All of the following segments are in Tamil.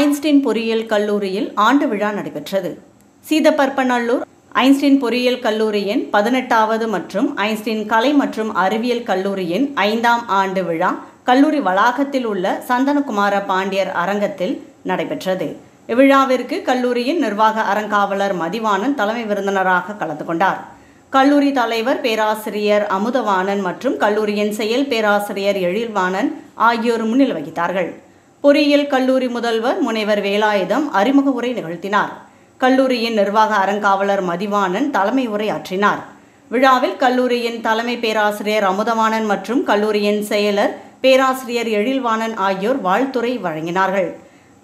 ஐன்ஸ்டைன் பொறியியல் கல்லூரியில் ஆண்டு விழா நடைபெற்றது. சீதப்பர்பநல்லூர் ஐன்ஸ்டைன் பொறியியல் கல்லூரியின் 18வது மற்றும் ஐன்ஸ்டைன் கலை மற்றும் அறிவியல் கல்லூரியின் 5ஆம் ஆண்டு விழா கல்லூரி வளாகத்தில் உள்ள சந்தன குமார பாண்டியர் அரங்கத்தில் நடைபெற்றது. இவ்விழாவிற்கு கல்லூரியின் நிர்வாக அறங்காவலர் மதிவாணன் தலைமை விருந்தினராக கலந்து கொண்டார். கல்லூரி தலைவர் பேராசிரியர் அமுதவாணன் மற்றும் கல்லூரியின் செயல் பேராசிரியர் எழில்வாணன் ஆகியோர் முன்னிலை வகித்தார்கள். பொறியியல் கல்லூரி முதல்வர் முனைவர் வேலாயுதம் அறிமுக உரை நிகழ்த்தினார். கல்லூரியின் நிர்வாக அறங்காவலர் மதிவாணன் தலைமை உரை ஆற்றினார். விழாவில் கல்லூரியின் தலைமை பேராசிரியர் அமுதவாணன் மற்றும் கல்லூரியின் செயலர் பேராசிரியர் எழில்வாணன் ஆகியோர் வாழ்த்துரை வழங்கினார்கள்.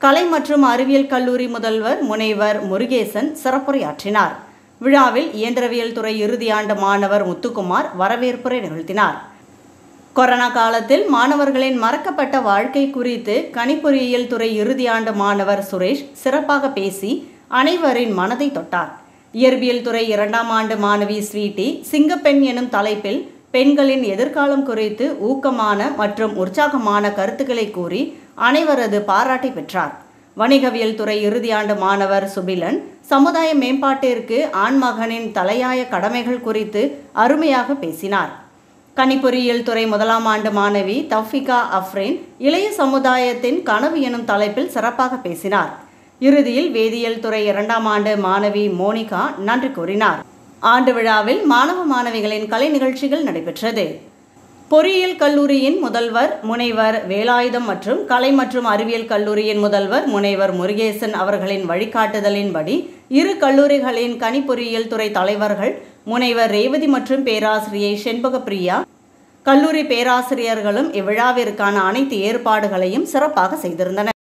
கலை மற்றும் அறிவியல் கல்லூரி முதல்வர் முனைவர் முருகேசன் சிறப்புரையாற்றினார். விழாவில் இயந்திரவியல் துறை இறுதியாண்டு மாணவர் முத்துக்குமார் வரவேற்புரை நிகழ்த்தினார். கொரோனா காலத்தில் மாணவர்களின் மறக்கப்பட்ட வாழ்க்கை குறித்து கணிப்பொறியியல் துறை இறுதியாண்டு மாணவர் சுரேஷ் சிறப்பாக பேசி அனைவரின் மனதை தொட்டார். இயற்பியல் துறை 2ஆம் ஆண்டு மாணவி ஸ்வீட்டி சிங்கப்பெண் எனும் தலைப்பில் பெண்களின் எதிர்காலம் குறித்து ஊக்கமான மற்றும் உற்சாகமான கருத்துக்களை கூறி அனைவரது பாராட்டை பெற்றார். வணிகவியல் துறை இறுதியாண்டு மாணவர் சுபிலன் சமுதாய மேம்பாட்டிற்கு ஆண்மகனின் தலையாய கடமைகள் குறித்து அருமையாக பேசினார். கணிப்பொறியியல் துறை 1ஆம் ஆண்டு மாணவி தவ்ஃபிகா அஃப்ரின் இளைய சமுதாயத்தின் கனவு எனும் தலைப்பில் சிறப்பாக பேசினார். இறுதியில் வேதியியல் துறை 2ஆம் ஆண்டு மாணவி மோனிகா நன்றி கூறினார். ஆண்டு விழாவில் மாணவ மாணவிகளின் கலை நிகழ்ச்சிகள் நடைபெற்றது. பொறியியல் கல்லூரியின் முதல்வர் முனைவர் வேலாயுதம் மற்றும் கலை மற்றும் அறிவியல் கல்லூரியின் முதல்வர் முனைவர் முருகேசன் அவர்களின் வழிகாட்டுதலின்படி இரு கல்லூரிகளின் கணிப்பொறியியல் துறை தலைவர்கள் முனைவர் ரேவதி மற்றும் பேராசிரியர் செண்பக பிரியா கல்லூரி பேராசிரியர்களும் இவ்விழாவிற்கான அனைத்து ஏற்பாடுகளையும் சிறப்பாக செய்திருந்தனர்.